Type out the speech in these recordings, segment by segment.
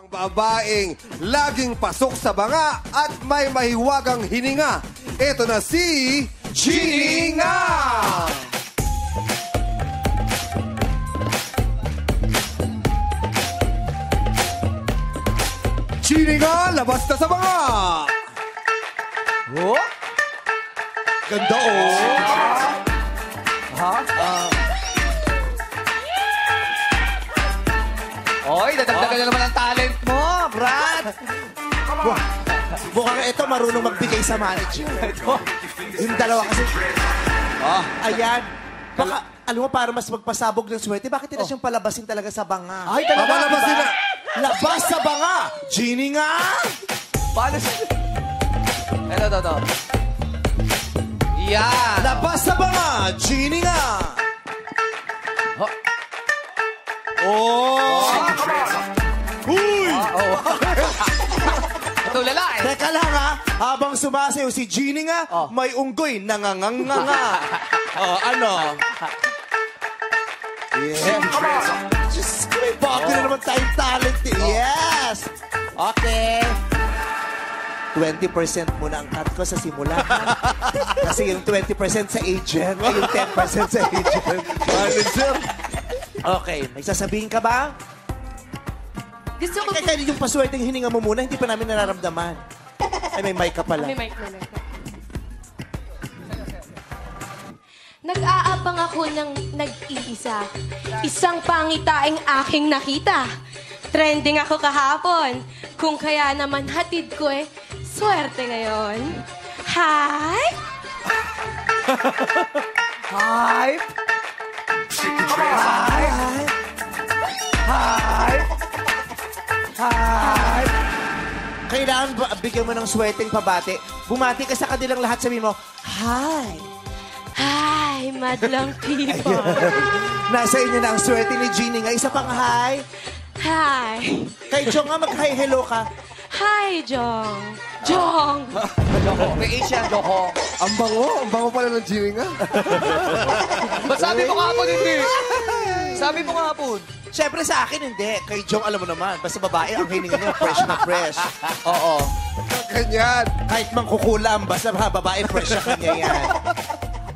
Ang babaeng laging pasok sa banga at may mahiwagang hininga. Ito na si Genie-Nga! Genie-Nga, labas na sa banga! Oh? Ganda oh! Ha? Oy, dadagdagan na naman ang talent mo, Brad! Mukhang ito marunong magbigay sa manager. Ito. Yung dalawa kasi. Oh. Ayan. Baka, alam mo, para mas magpasabog ng swerte, bakit nila siyang palabasin talaga sa banga? Ay, talaga? Palabasin na! Labas sa banga! Genie-Nga! Paano siya? Ito. Yan! Labas sa banga! Genie-Nga! Teka lang ha, habang sumasayaw si Genie-Nga, may unggoy nanganganga. Ano? Yeah. Just may bago na naman tayong talent eh. Yes! Okay. 20% muna ang cut ko sa simula. Kasi yung 20% sa agent, yung 10% sa agent. Manager. Okay, may sasabihin ka ba? Gusto ko... Kaya yung paswerteng hininga mo muna, hindi pa namin nararamdaman. Ay, may mic ka pala. May mic na. Nag-aabang ako ng nag-iisa. Isang pangitaing aking nakita. Trending ako kahapon. Kung kaya naman hatid ko eh, swerte ngayon. Hype! Hype! Hype! Hype! Hi! Kailangan ba, bigyan mo ng sweteng pabati. Bumati ka sa kanilang lahat, sabihin mo, hi! Hi, madlang people! Nasa inyo na ang swerte ni Genie-Nga. Isa pang hi! Hi! Kay Jhong nga, mag-hi hello ka. Hi, Jhong! Jhong! May Asia, Jhong! Ang bango pala ng Genie-Nga. Ba't sabi mo kapon hindi? Sabi mo kapon. Siyempre sa akin, hindi. Kay Jhong, alam mo naman. Basta babae, ang hininga niya, fresh na fresh. Oo. Ganyan. Kahit mangkukulam, basta babae, fresh na kanya yan.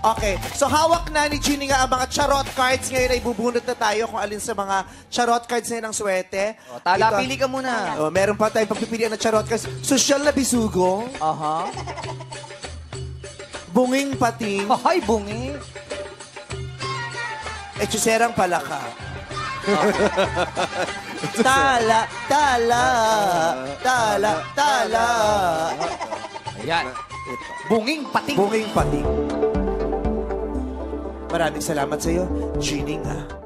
Okay. So, hawak na ni Genie-Nga ang mga charot cards. Ngayon ay bubunot na tayo kung alin sa mga charot cards na yun ang swerte. O, tala, pili ka muna. O, meron pa tayong pagpipilian na charot cards. Sosyal na bisugo. Aha. Bunging pating. Ay, bunging. Etsuserang palaka. Tala, tala, tala, tala. Ayan. Bunging pating. Bunging pating. Maraming salamat sa iyo, Genie-Nga.